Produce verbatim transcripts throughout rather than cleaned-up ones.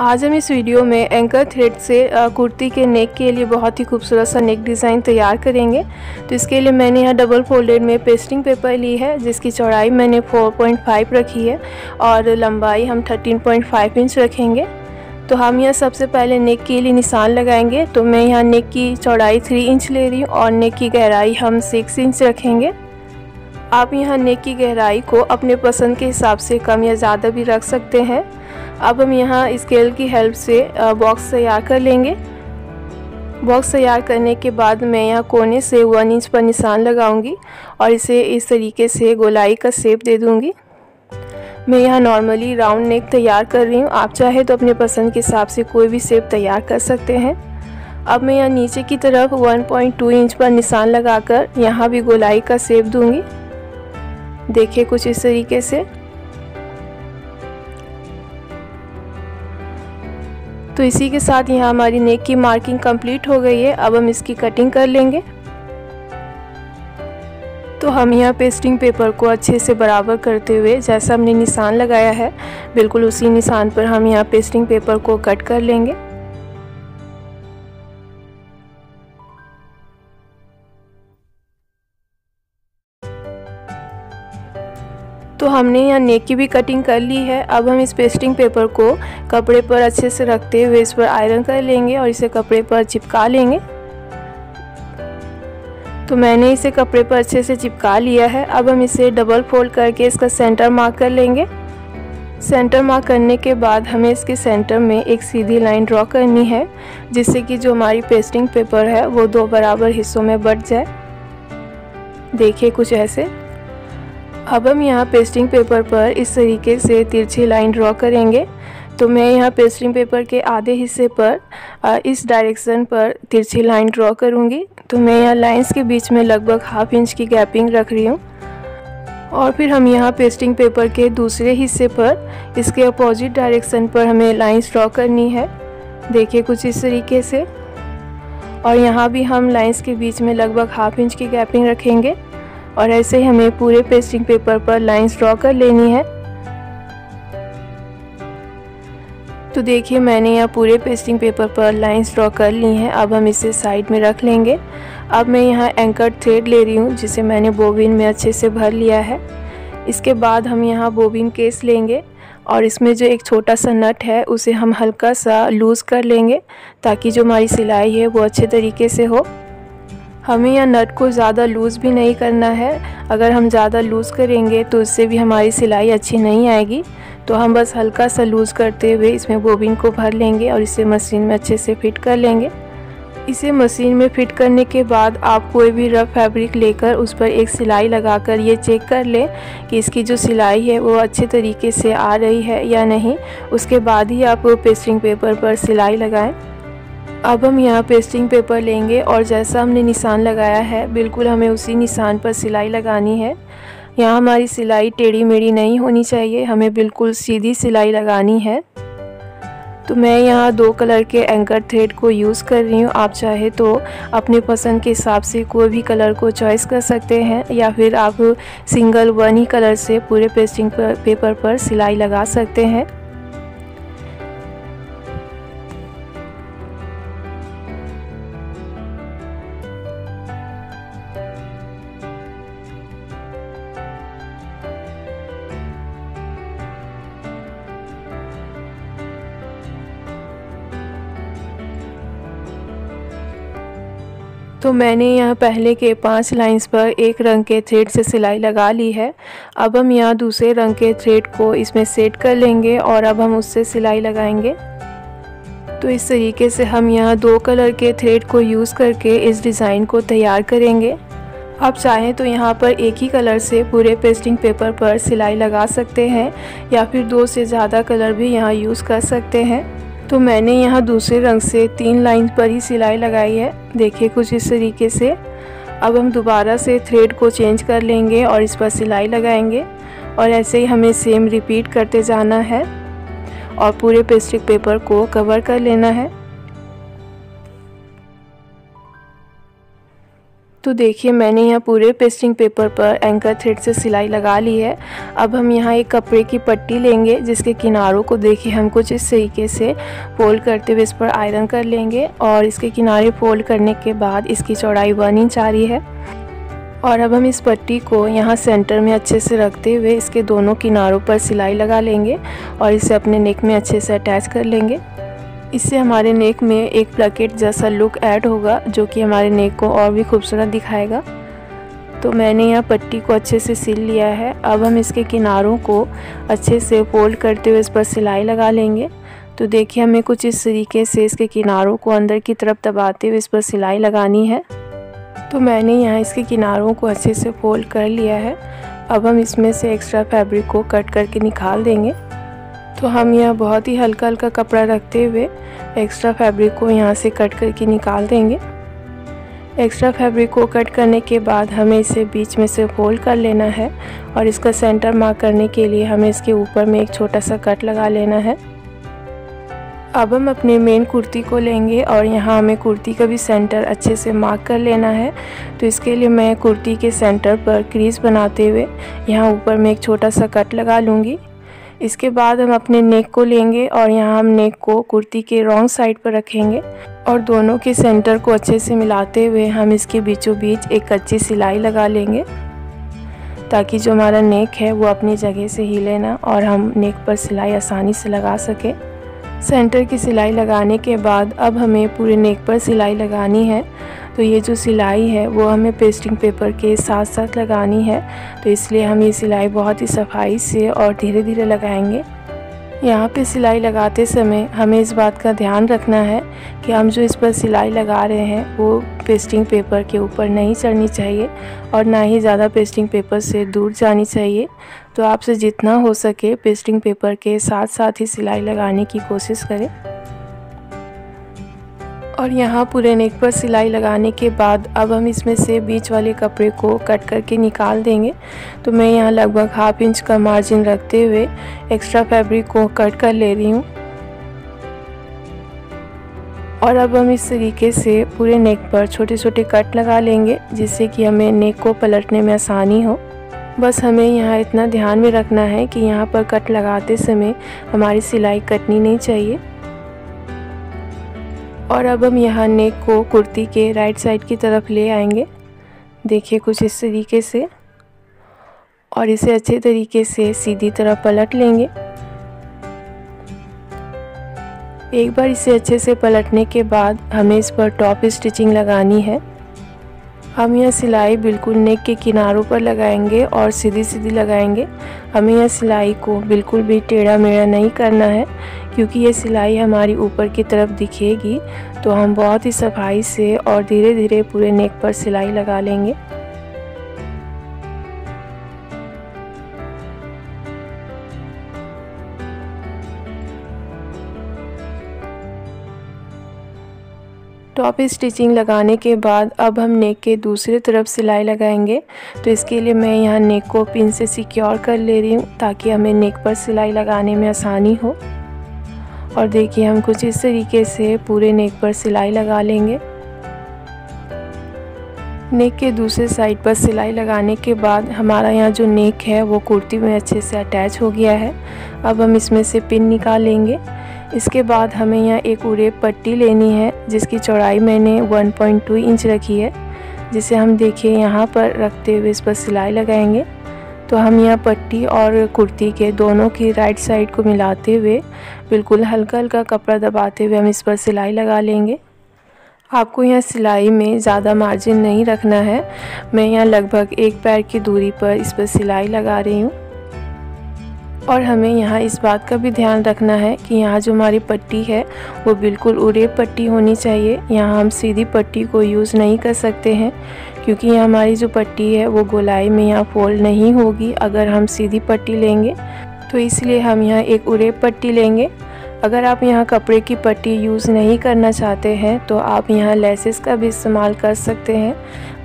आज हम इस वीडियो में एंकर थ्रेड से कुर्ती के नेक के लिए बहुत ही खूबसूरत सा नेक डिज़ाइन तैयार करेंगे। तो इसके लिए मैंने यहाँ डबल फोल्डेड में पेस्टिंग पेपर ली है, जिसकी चौड़ाई मैंने चार पॉइंट पाँच रखी है और लंबाई हम तेरह पॉइंट पाँच इंच रखेंगे। तो हम यहाँ सबसे पहले नेक के लिए निशान लगाएंगे। तो मैं यहाँ नेक की चौड़ाई तीन इंच ले रही हूँ और नेक की गहराई हम छह इंच रखेंगे। आप यहाँ नेक की गहराई को अपने पसंद के हिसाब से कम या ज़्यादा भी रख सकते हैं। अब हम यहाँ स्केल की हेल्प से बॉक्स तैयार कर लेंगे। बॉक्स तैयार करने के बाद मैं यहाँ कोने से वन इंच पर निशान लगाऊंगी और इसे इस तरीके से गोलाई का शेप दे दूंगी। मैं यहाँ नॉर्मली राउंड नेक तैयार कर रही हूँ। आप चाहे तो अपने पसंद के हिसाब से कोई भी शेप तैयार कर सकते हैं। अब मैं यहाँ नीचे की तरफ वन पॉइंट टू इंच पर निशान लगाकर यहाँ भी गोलाई का शेप दूँगी। देखिए कुछ इस तरीके से। तो इसी के साथ यहाँ हमारी नेक की मार्किंग कंप्लीट हो गई है। अब हम इसकी कटिंग कर लेंगे। तो हम यहाँ पेस्टिंग पेपर को अच्छे से बराबर करते हुए जैसा हमने निशान लगाया है बिल्कुल उसी निशान पर हम यहाँ पेस्टिंग पेपर को कट कर लेंगे। तो हमने यहाँ नेक की भी कटिंग कर ली है। अब हम इस पेस्टिंग पेपर को कपड़े पर अच्छे से रखते हुए इस पर आयरन कर लेंगे और इसे कपड़े पर चिपका लेंगे। तो मैंने इसे कपड़े पर अच्छे से चिपका लिया है। अब हम इसे डबल फोल्ड करके इसका सेंटर मार्क कर लेंगे। सेंटर मार्क करने के बाद हमें इसके सेंटर में एक सीधी लाइन ड्रॉ करनी है, जिससे कि जो हमारी पेस्टिंग पेपर है वो दो बराबर हिस्सों में बट जाए। देखिए कुछ ऐसे। अब हम यहाँ पेस्टिंग पेपर पर इस तरीके से तिरछी लाइन ड्रॉ करेंगे। तो मैं यहाँ पेस्टिंग पेपर के आधे हिस्से पर इस डायरेक्शन पर तिरछी लाइन ड्रॉ करूँगी। तो मैं यहाँ लाइंस के बीच में लगभग हाफ इंच की गैपिंग रख रही हूँ और फिर हम यहाँ पेस्टिंग पेपर के दूसरे हिस्से पर इसके अपोजिट डायरेक्शन पर हमें लाइंस ड्रॉ करनी है। देखिए कुछ इस तरीके से। और यहाँ भी हम लाइंस के बीच में लगभग हाफ इंच की गैपिंग रखेंगे और ऐसे ही हमें पूरे पेस्टिंग पेपर पर लाइंस ड्रॉ कर लेनी है। तो देखिए मैंने यहाँ पूरे पेस्टिंग पेपर पर लाइंस ड्रॉ कर ली हैं। अब हम इसे साइड में रख लेंगे। अब मैं यहाँ एंकर थ्रेड ले रही हूँ, जिसे मैंने बोबिन में अच्छे से भर लिया है। इसके बाद हम यहाँ बोबिन केस लेंगे और इसमें जो एक छोटा सा नट है उसे हम हल्का सा लूज़ कर लेंगे, ताकि जो हमारी सिलाई है वो अच्छे तरीके से हो। हमें यहाँ नट को ज़्यादा लूज़ भी नहीं करना है। अगर हम ज़्यादा लूज़ करेंगे तो उससे भी हमारी सिलाई अच्छी नहीं आएगी। तो हम बस हल्का सा लूज़ करते हुए इसमें बोबिन को भर लेंगे और इसे मशीन में अच्छे से फिट कर लेंगे। इसे मशीन में फ़िट करने के बाद आप कोई भी रफ फैब्रिक लेकर उस पर एक सिलाई लगाकर ये चेक कर लें कि इसकी जो सिलाई है वो अच्छे तरीके से आ रही है या नहीं। उसके बाद ही आप पेस्टिंग पेपर पर सिलाई लगाएँ। अब हम यहाँ पेस्टिंग पेपर लेंगे और जैसा हमने निशान लगाया है बिल्कुल हमें उसी निशान पर सिलाई लगानी है। यहाँ हमारी सिलाई टेढ़ी मेढ़ी नहीं होनी चाहिए, हमें बिल्कुल सीधी सिलाई लगानी है। तो मैं यहाँ दो कलर के एंकर थ्रेड को यूज़ कर रही हूँ। आप चाहे तो अपने पसंद के हिसाब से कोई भी कलर को चॉइस कर सकते हैं, या फिर आप सिंगल वन ही कलर से पूरे पेस्टिंग पेपर पर सिलाई लगा सकते हैं। तो मैंने यहाँ पहले के पांच लाइंस पर एक रंग के थ्रेड से सिलाई लगा ली है। अब हम यहाँ दूसरे रंग के थ्रेड को इसमें सेट कर लेंगे और अब हम उससे सिलाई लगाएंगे। तो इस तरीके से हम यहाँ दो कलर के थ्रेड को यूज़ करके इस डिज़ाइन को तैयार करेंगे। आप चाहें तो यहाँ पर एक ही कलर से पूरे पेस्टिंग पेपर पर सिलाई लगा सकते हैं, या फिर दो से ज़्यादा कलर भी यहाँ यूज़ कर सकते हैं। तो मैंने यहाँ दूसरे रंग से तीन लाइन पर ही सिलाई लगाई है। देखिए कुछ इस तरीके से। अब हम दोबारा से थ्रेड को चेंज कर लेंगे और इस पर सिलाई लगाएंगे और ऐसे ही हमें सेम रिपीट करते जाना है और पूरे पेस्टिंग पेपर को कवर कर लेना है। तो देखिए मैंने यहाँ पूरे पेस्टिंग पेपर पर एंकर थ्रेड से सिलाई लगा ली है। अब हम यहाँ एक कपड़े की पट्टी लेंगे जिसके किनारों को देखिए हम कुछ इस तरीके से फोल्ड करते हुए इस पर आयरन कर लेंगे और इसके किनारे फोल्ड करने के बाद इसकी चौड़ाई वन इंच आ रही है। और अब हम इस पट्टी को यहाँ सेंटर में अच्छे से रखते हुए इसके दोनों किनारों पर सिलाई लगा लेंगे और इसे अपने नेक में अच्छे से अटैच कर लेंगे। इससे हमारे नेक में एक प्लेकेट जैसा लुक ऐड होगा जो कि हमारे नेक को और भी खूबसूरत दिखाएगा। तो मैंने यहाँ पट्टी को अच्छे से सिल लिया है। अब हम इसके किनारों को अच्छे से फोल्ड करते हुए इस पर सिलाई लगा लेंगे। तो देखिए हमें कुछ इस तरीके से इसके किनारों को अंदर की तरफ दबाते हुए इस पर सिलाई लगानी है। तो मैंने यहाँ इसके किनारों को अच्छे से फोल्ड कर लिया है। अब हम इसमें से एक्स्ट्रा फैब्रिक को कट करके निकाल देंगे। तो हम यहाँ बहुत ही हल्का हल्का कपड़ा रखते हुए एक्स्ट्रा फैब्रिक को यहाँ से कट करके निकाल देंगे। एक्स्ट्रा फैब्रिक को कट करने के बाद हमें इसे बीच में से फोल्ड कर लेना है और इसका सेंटर मार्क करने के लिए हमें इसके ऊपर में एक छोटा सा कट लगा लेना है। अब हम अपने मेन कुर्ती को लेंगे और यहाँ हमें कुर्ती का भी सेंटर अच्छे से मार्क कर लेना है। तो इसके लिए मैं कुर्ती के सेंटर पर क्रीज बनाते हुए यहाँ ऊपर में एक छोटा सा कट लगा लूँगी। इसके बाद हम अपने नेक को लेंगे और यहाँ हम नेक को कुर्ती के रॉन्ग साइड पर रखेंगे और दोनों के सेंटर को अच्छे से मिलाते हुए हम इसके बीचों बीच एक कच्ची सिलाई लगा लेंगे ताकि जो हमारा नेक है वो अपनी जगह से हिले ना और हम नेक पर सिलाई आसानी से लगा सकें। सेंटर की सिलाई लगाने के बाद अब हमें पूरे नेक पर सिलाई लगानी है। तो ये जो सिलाई है वो हमें पेस्टिंग पेपर के साथ साथ लगानी है, तो इसलिए हम ये सिलाई बहुत ही सफाई से और धीरे धीरे लगाएंगे। यहाँ पे सिलाई लगाते समय हमें इस बात का ध्यान रखना है कि हम जो इस पर सिलाई लगा रहे हैं वो पेस्टिंग पेपर के ऊपर नहीं चढ़नी चाहिए और ना ही ज़्यादा पेस्टिंग पेपर से दूर जानी चाहिए। तो आपसे जितना हो सके पेस्टिंग पेपर के साथ साथ ही सिलाई लगाने की कोशिश करें। और यहाँ पूरे नेक पर सिलाई लगाने के बाद अब हम इसमें से बीच वाले कपड़े को कट करके निकाल देंगे। तो मैं यहाँ लगभग हाफ इंच का मार्जिन रखते हुए एक्स्ट्रा फैब्रिक को कट कर ले रही हूँ। और अब हम इस तरीके से पूरे नेक पर छोटे छोटे कट लगा लेंगे जिससे कि हमें नेक को पलटने में आसानी हो। बस हमें यहाँ इतना ध्यान में रखना है कि यहाँ पर कट लगाते समय हमारी सिलाई कटनी नहीं चाहिए। और अब हम यहाँ नेक को कुर्ती के राइट साइड की तरफ ले आएंगे, देखिए कुछ इस तरीके से, और इसे अच्छे तरीके से सीधी तरह पलट लेंगे। एक बार इसे अच्छे से पलटने के बाद हमें इस पर टॉप स्टिचिंग लगानी है। हम यह सिलाई बिल्कुल नेक के किनारों पर लगाएंगे और सीधी सीधी लगाएंगे। हमें यह सिलाई को बिल्कुल भी टेढ़ा मेढ़ा नहीं करना है क्योंकि ये सिलाई हमारी ऊपर की तरफ दिखेगी। तो हम बहुत ही सफाई से और धीरे धीरे पूरे नेक पर सिलाई लगा लेंगे। टॉप स्टिचिंग लगाने के बाद अब हम नेक के दूसरे तरफ सिलाई लगाएंगे। तो इसके लिए मैं यहाँ नेक को पिन से सिक्योर कर ले रही हूँ ताकि हमें नेक पर सिलाई लगाने में आसानी हो। और देखिए हम कुछ इस तरीके से पूरे नेक पर सिलाई लगा लेंगे। नेक के दूसरे साइड पर सिलाई लगाने के बाद हमारा यहाँ जो नेक है वो कुर्ती में अच्छे से अटैच हो गया है। अब हम इसमें से पिन निकाल लेंगे। इसके बाद हमें यहाँ एक उरेप पट्टी लेनी है जिसकी चौड़ाई मैंने वन पॉइंट टू इंच रखी है, जिसे हम देखिए यहाँ पर रखते हुए इस पर सिलाई लगाएंगे। तो हम यहाँ पट्टी और कुर्ती के दोनों की राइट साइड को मिलाते हुए बिल्कुल हल्का हल्का कपड़ा दबाते हुए हम इस पर सिलाई लगा लेंगे। आपको यहाँ सिलाई में ज़्यादा मार्जिन नहीं रखना है। मैं यहाँ लगभग एक पैर की दूरी पर इस पर सिलाई लगा रही हूँ। और हमें यहाँ इस बात का भी ध्यान रखना है कि यहाँ जो हमारी पट्टी है वो बिल्कुल उरेप पट्टी होनी चाहिए। यहाँ हम सीधी पट्टी को यूज़ नहीं कर सकते हैं क्योंकि यहाँ हमारी जो पट्टी है वो गोलाई में यहाँ फोल्ड नहीं होगी अगर हम सीधी पट्टी लेंगे। तो इसलिए हम यहाँ एक उरेप पट्टी लेंगे। अगर आप यहाँ कपड़े की पट्टी यूज़ नहीं करना चाहते हैं तो आप यहाँ लेसेस का भी इस्तेमाल कर सकते हैं।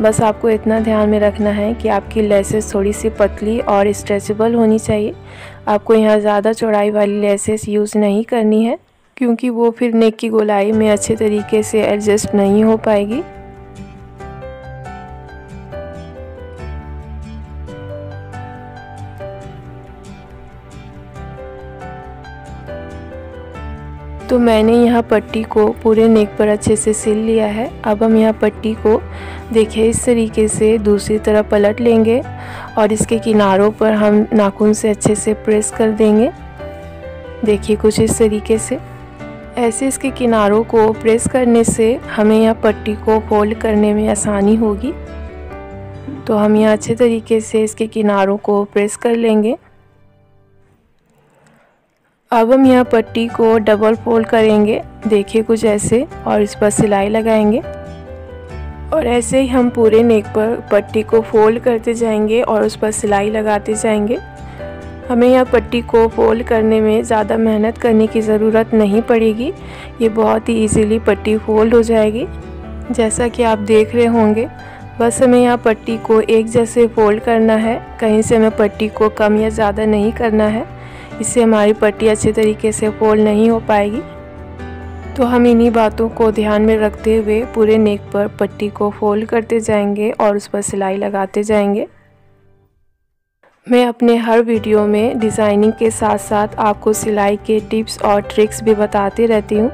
बस आपको इतना ध्यान में रखना है कि आपकी लेसेस थोड़ी सी पतली और स्ट्रेचेबल होनी चाहिए। आपको यहाँ ज़्यादा चौड़ाई वाली लेसेस यूज़ नहीं करनी है क्योंकि वो फिर नेक की गोलाई में अच्छे तरीके से एडजस्ट नहीं हो पाएगी। तो मैंने यहाँ पट्टी को पूरे नेक पर अच्छे से सिल लिया है। अब हम यहाँ पट्टी को देखिए इस तरीके से दूसरी तरफ पलट लेंगे और इसके किनारों पर हम नाखून से अच्छे से प्रेस कर देंगे। देखिए कुछ इस तरीके से ऐसे इसके किनारों को प्रेस करने से हमें यहाँ पट्टी को फोल्ड करने में आसानी होगी। तो हम यहाँ अच्छे तरीके से इसके किनारों को प्रेस कर लेंगे। अब हम यहाँ पट्टी को डबल फोल्ड करेंगे, देखिए कुछ ऐसे, और इस पर सिलाई लगाएंगे और ऐसे ही हम पूरे नेक पर पट्टी को फोल्ड करते जाएंगे और उस पर सिलाई लगाते जाएंगे। हमें यहाँ पट्टी को फोल्ड करने में ज़्यादा मेहनत करने की ज़रूरत नहीं पड़ेगी, ये बहुत ही इजीली पट्टी फोल्ड हो जाएगी। जैसा कि आप देख रहे होंगे, बस हमें यहाँ पट्टी को एक जैसे फोल्ड करना है, कहीं से हमें पट्टी को कम या ज़्यादा नहीं करना है, इससे हमारी पट्टी अच्छे तरीके से फोल्ड नहीं हो पाएगी। तो हम इन्हीं बातों को ध्यान में रखते हुए पूरे नेक पर पट्टी को फोल्ड करते जाएंगे और उस पर सिलाई लगाते जाएंगे। मैं अपने हर वीडियो में डिज़ाइनिंग के साथ साथ आपको सिलाई के टिप्स और ट्रिक्स भी बताते रहती हूँ,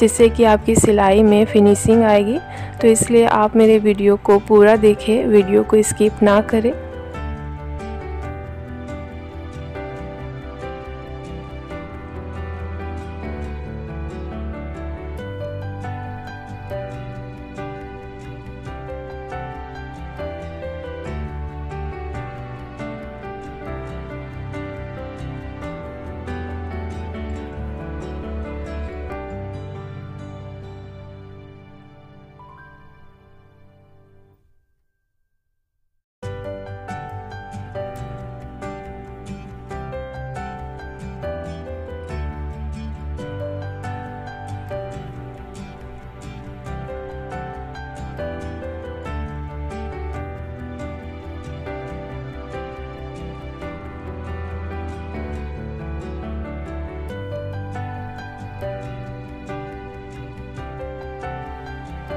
जिससे कि आपकी सिलाई में फिनिशिंग आएगी। तो इसलिए आप मेरे वीडियो को पूरा देखें, वीडियो को स्किप ना करें।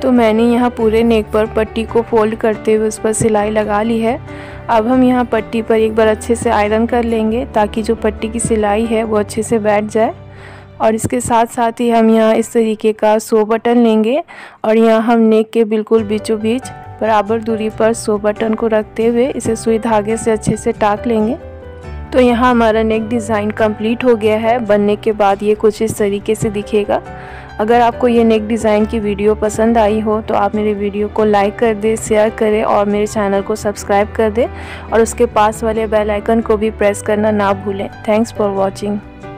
तो मैंने यहाँ पूरे नेक पर पट्टी को फोल्ड करते हुए उस पर सिलाई लगा ली है। अब हम यहाँ पट्टी पर एक बार अच्छे से आयरन कर लेंगे ताकि जो पट्टी की सिलाई है वो अच्छे से बैठ जाए। और इसके साथ साथ ही हम यहाँ इस तरीके का सो बटन लेंगे और यहाँ हम नेक के बिल्कुल बीचों बीच बराबर दूरी पर सो बटन को रखते हुए इसे सुई धागे से अच्छे से टाँक लेंगे। तो यहाँ हमारा नेक डिज़ाइन कंप्लीट हो गया है। बनने के बाद ये कुछ इस तरीके से दिखेगा। अगर आपको ये नेक डिज़ाइन की वीडियो पसंद आई हो तो आप मेरे वीडियो को लाइक कर दें, शेयर करें और मेरे चैनल को सब्सक्राइब कर दें और उसके पास वाले बेल आइकन को भी प्रेस करना ना भूलें। Thanks for watching.